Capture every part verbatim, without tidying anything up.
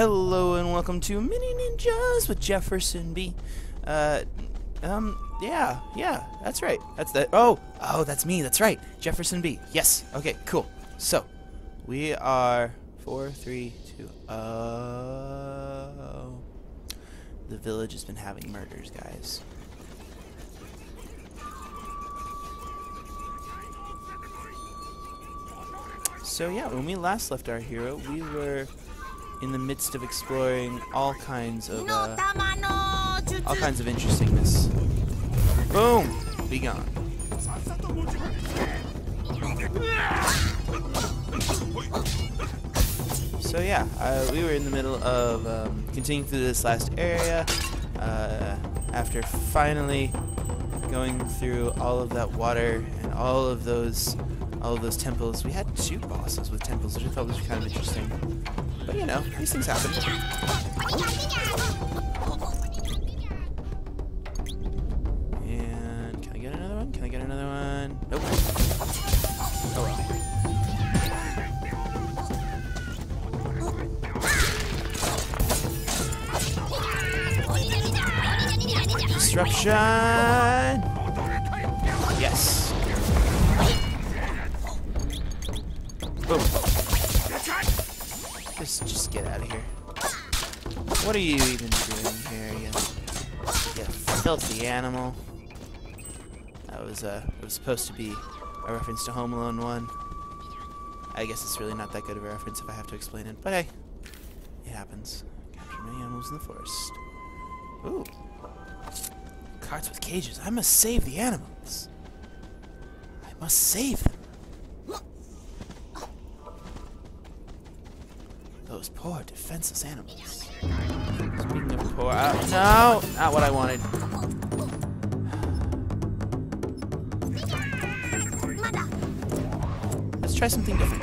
Hello and welcome to Mini Ninjas with Jefferson B. Uh, um, yeah, yeah, that's right. That's that. Oh, oh, that's me. That's right. Jefferson B. Yes. Okay, cool. So, we are four, three, two. Oh, the village has been having murders, guys. So yeah, when we last left our hero, we were in the midst of exploring all kinds of uh, all kinds of interestingness. Boom! Be gone. So yeah, uh, we were in the middle of um, continuing through this last area uh, after finally going through all of that water and all of those all of those temples. We had two bosses with temples, which I thought was kind of interesting. But you know, these things happen. And can I get another one? Can I get another one? Nope. Oh well. Disruption! Yes. Boom. Just, just get out of here. What are you even doing here, you, you filthy animal? That was, uh, it was supposed to be a reference to Home Alone one. I guess it's really not that good of a reference if I have to explain it, but hey, it happens. Capture many animals in the forest. Ooh. Carts with cages. I must save the animals. I must save them. Those poor defenseless animals. Speaking of poor, uh, no, not what I wanted. Let's try something different.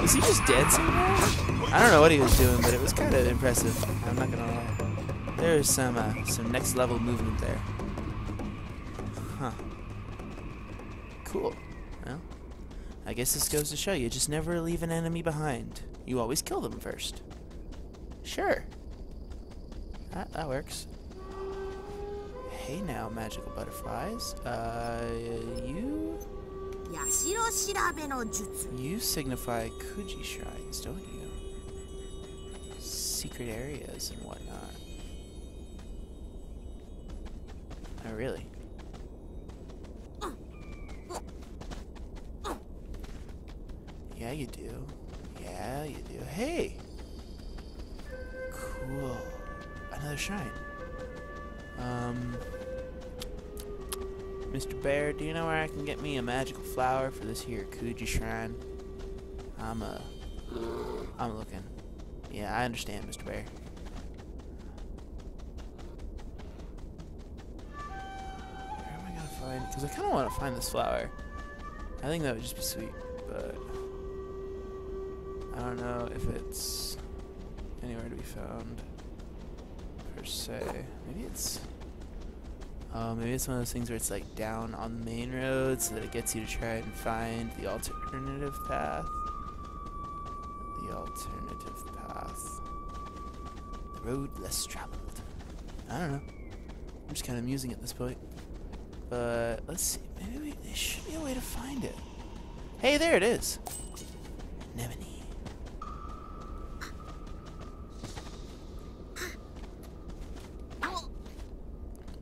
Was he just dancing? I don't know what he was doing, but it was kind of impressive. I'm not gonna lie. There is some uh, some next level movement there. Huh. Cool. Well, I guess this goes to show you, just never leave an enemy behind. You always kill them first. Sure. That, that works. Hey now, magical butterflies. Uh, you... You signify Kuji shrines, don't you? Secret areas and whatnot. Oh, really? Yeah, you do. Yeah, you do. Hey! Cool. Another shrine. Um... Mister Bear, do you know where I can get me a magical flower for this here Kuji shrine? I'm, uh... I'm looking. Yeah, I understand, Mister Bear. Where am I gonna find... Because I kind of want to find this flower. I think that would just be sweet, but... I don't know if it's anywhere to be found, per se. Maybe it's, uh, maybe it's one of those things where it's like down on the main road so that it gets you to try and find the alternative path. The alternative path. The road less traveled. I don't know. I'm just kind of musing at this point. But let's see. Maybe there should be a way to find it. Hey, there it is. Anemone.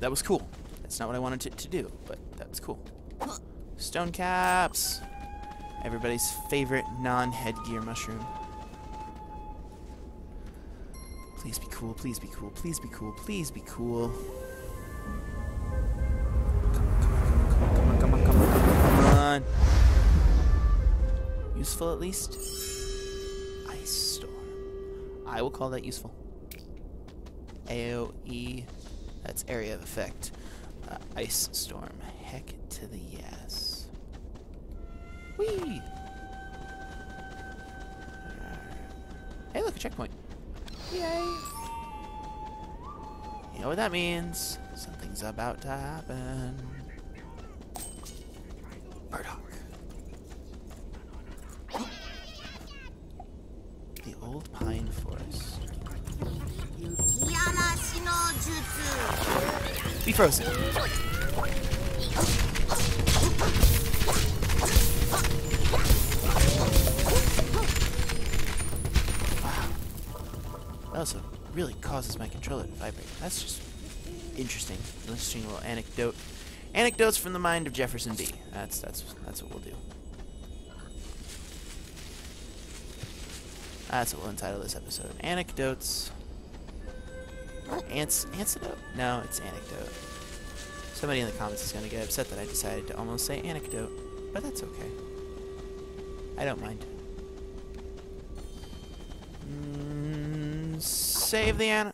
That was cool. That's not what I wanted to, to do, but that's cool. Stone caps! Everybody's favorite non-headgear mushroom. Please be cool, please be cool, please be cool, please be cool. Come on, come on, come on, come on, come on, come on. Come on. Useful at least? Ice storm. I will call that useful. A O E. That's area of effect. Uh, ice storm. Heck to the yes. Whee! Hey, look, a checkpoint. Yay! You know what that means? Something's about to happen. Murdoch. old pine forest. Be frozen. Wow. That also really causes my controller to vibrate. That's just interesting. Interesting little anecdote. Anecdotes from the mind of Jefferson B. That's that's that's what we'll do. That's what we'll entitle this episode. Anecdotes. Ants, antidote? No, it's anecdote. Somebody in the comments is going to get upset that I decided to almost say anecdote, but that's okay. I don't mind. Mm, save the an-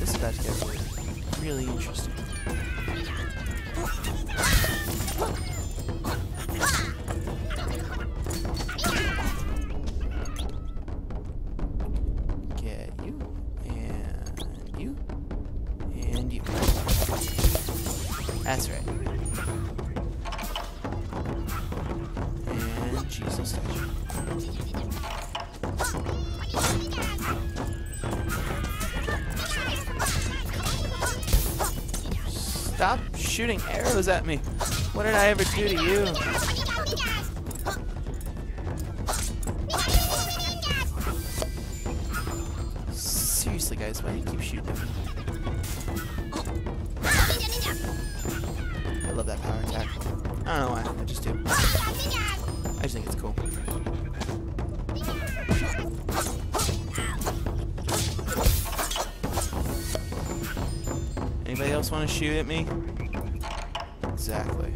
This is about to get really interesting. Stop shooting arrows at me. What did I ever do to you? Seriously, guys, why do you keep shooting at me? I love that power attack. I don't know why, I just do. I just think it's cool. Anybody else want to shoot at me? Exactly.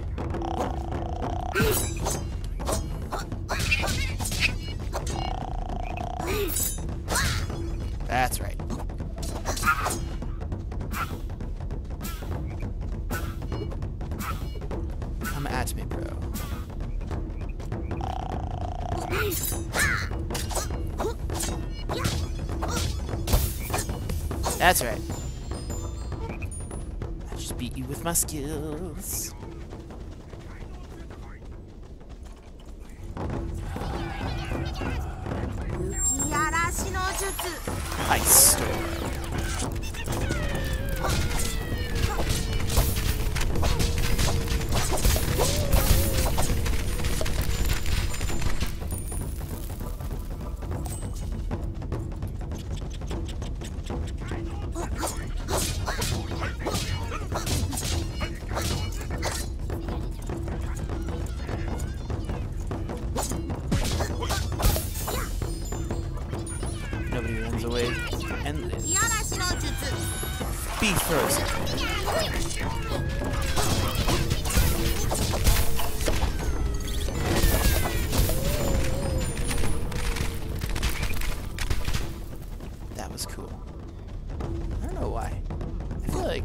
That's right. Come at me, bro. That's right. Beat you with my skills. Ice storm. Be frozen. That was cool. I don't know why. I feel like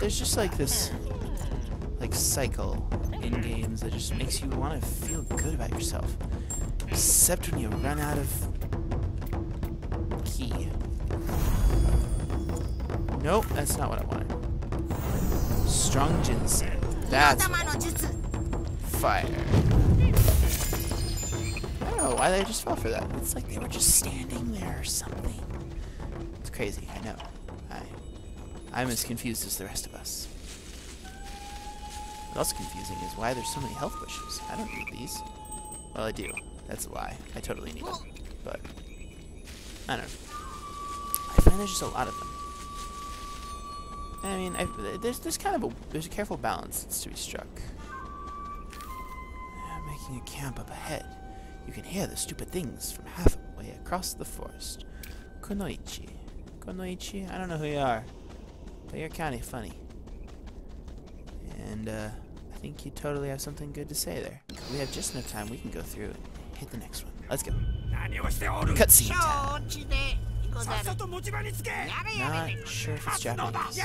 there's just like this like cycle in games that just makes you want to feel good about yourself. Except when you run out of key. Nope, that's not what I wanted. Strong Jinsen. That's fire. I don't know why they just fell for that. It's like they were just standing there or something. It's crazy, I know. I, I'm as confused as the rest of us. What's confusing is why there's so many health bushes. I don't need these. Well, I do. That's a lie. I totally need them. But, I don't know. I find there's just a lot of them. I mean, I, there's there's kind of a there's a careful balance that's to be struck. I'm making a camp up ahead. You can hear the stupid things from half a way across the forest. Kunoichi, Kunoichi. I don't know who you are, but you're kind of funny. And uh, I think you totally have something good to say there. We have just enough time. We can go through and hit the next one. Let's go. Cutscene time. Not sure if it's Japanese.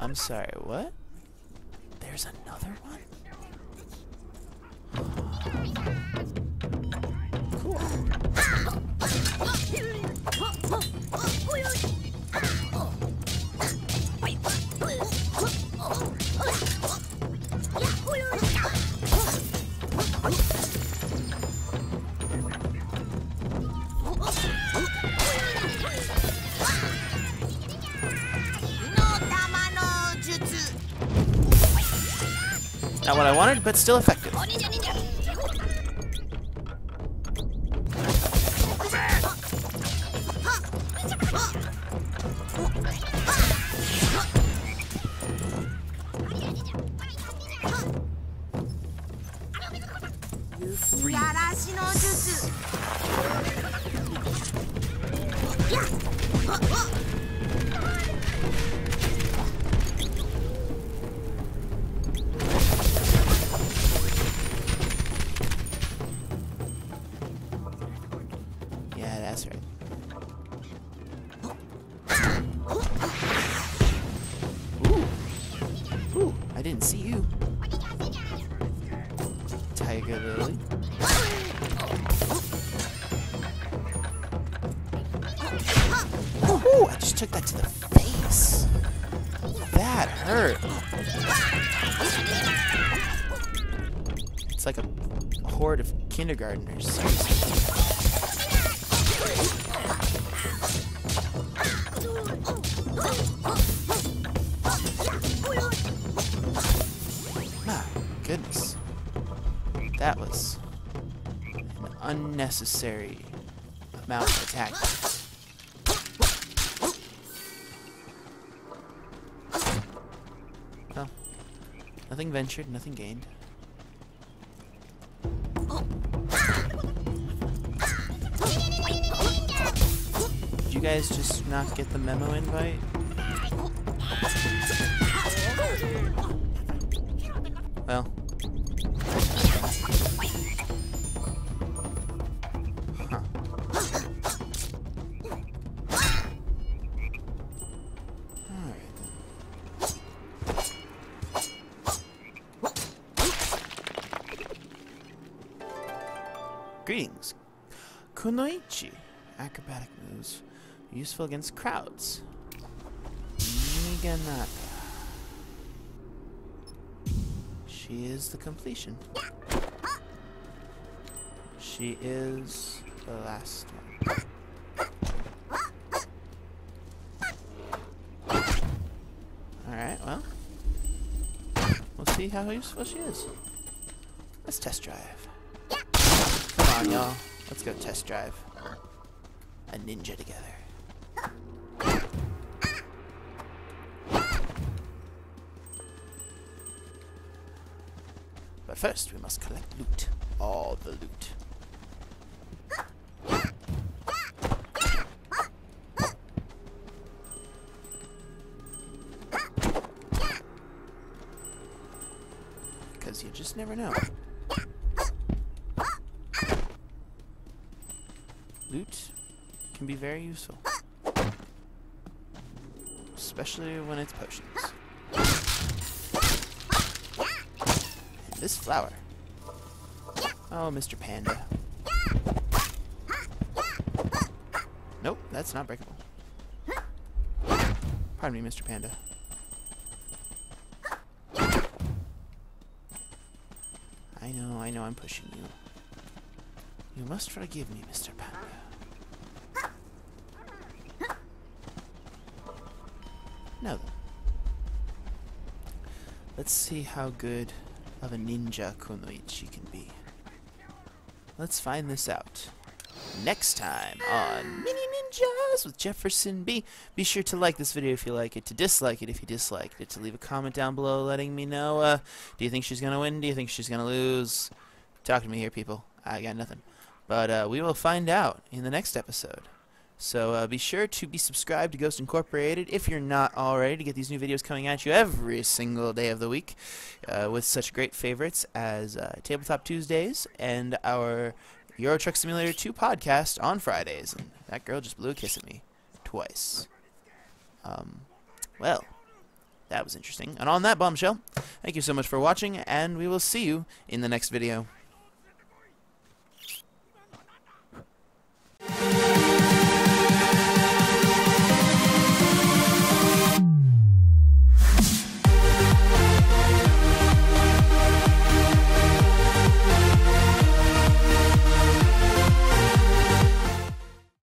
I'm sorry, what? There's another one? Cool. Not what I wanted, but still effective. Kindergartners. Ah, goodness. That was an unnecessary amount of attack. Well, nothing ventured, nothing gained. Guys, just not get the memo invite. Well, huh. All right then. Greetings, Kunoichi. Acrobatic moves. Useful against crowds. Niganaka. She is the completion. She is the last one. Alright, well. We'll see how useful she is. Let's test drive. Come on, y'all. Let's go test drive a ninja together. First, we must collect loot. All the loot. Because you just never know. Loot can be very useful. Especially when it's potions. This flower. Oh, Mister Panda. Nope, that's not breakable. Pardon me, Mister Panda. I know, I know I'm pushing you. You must forgive me, Mister Panda. Now then. Let's see how good of a ninja Kunoichi can be. Let's find this out next time on Mini Ninjas with Jefferson B. Be sure to like this video if you like it, to dislike it if you disliked it, to leave a comment down below letting me know, uh, do you think she's gonna win? Do you think she's gonna lose? Talk to me here, people. I got nothing. But uh, we will find out in the next episode. So uh, be sure to be subscribed to Ghost Incorporated if you're not already, to get these new videos coming at you every single day of the week uh, with such great favorites as uh, Tabletop Tuesdays and our Euro Truck Simulator two podcast on Fridays. And that girl just blew a kiss at me twice. Um, well, that was interesting. And on that bombshell, thank you so much for watching, and we will see you in the next video.